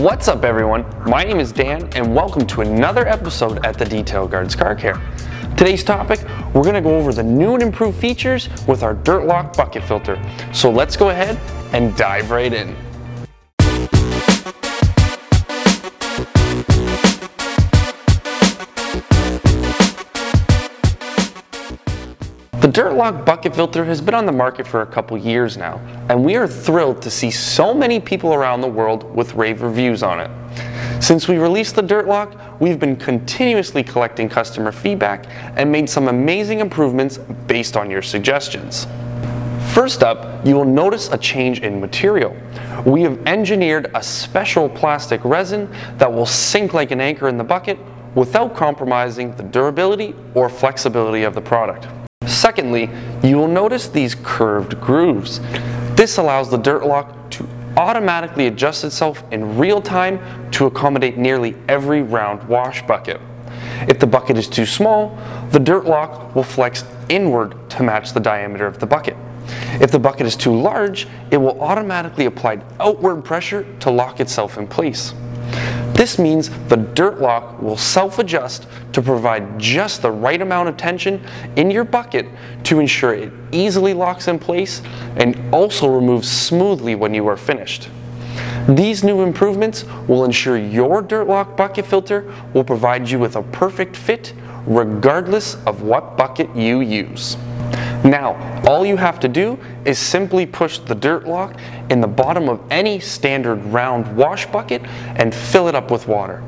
What's up everyone, my name is Dan and welcome to another episode at the Detail Guardz Car Care. Today's topic, we're going to go over the new and improved features with our Dirt Lock Bucket Filter. So let's go ahead and dive right in. The Dirt Lock Bucket Filter has been on the market for a couple years now, and we are thrilled to see so many people around the world with rave reviews on it. Since we released the Dirt Lock, we've been continuously collecting customer feedback and made some amazing improvements based on your suggestions. First up, you will notice a change in material. We have engineered a special plastic resin that will sink like an anchor in the bucket without compromising the durability or flexibility of the product. Secondly, you will notice these curved grooves. This allows the Dirt Lock to automatically adjust itself in real time to accommodate nearly every round wash bucket. If the bucket is too small, the Dirt Lock will flex inward to match the diameter of the bucket. If the bucket is too large, it will automatically apply outward pressure to lock itself in place. This means the Dirt Lock will self-adjust to provide just the right amount of tension in your bucket to ensure it easily locks in place and also removes smoothly when you are finished. These new improvements will ensure your Dirt Lock Bucket Filter will provide you with a perfect fit regardless of what bucket you use. Now, all you have to do is simply push the Dirt Lock in the bottom of any standard round wash bucket and fill it up with water.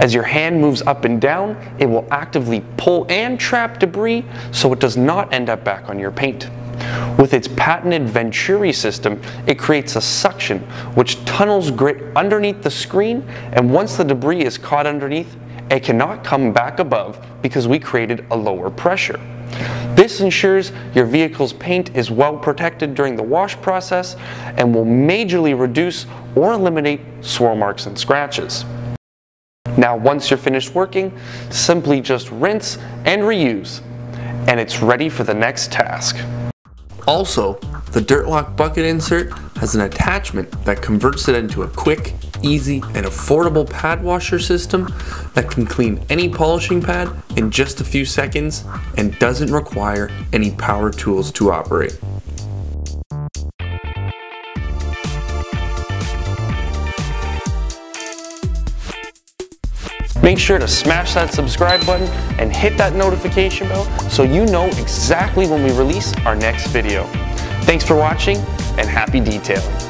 As your hand moves up and down, it will actively pull and trap debris so it does not end up back on your paint. With its patented Venturi system, it creates a suction which tunnels grit underneath the screen, and once the debris is caught underneath, it cannot come back above because we created a lower pressure. This ensures your vehicle's paint is well protected during the wash process and will majorly reduce or eliminate swirl marks and scratches. Now once you're finished working, simply just rinse and reuse, and it's ready for the next task. Also, the Dirt Lock bucket insert has an attachment that converts it into a quick, easy, and affordable pad washer system that can clean any polishing pad in just a few seconds and doesn't require any power tools to operate. Make sure to smash that subscribe button and hit that notification bell so you know exactly when we release our next video. Thanks for watching and happy detailing.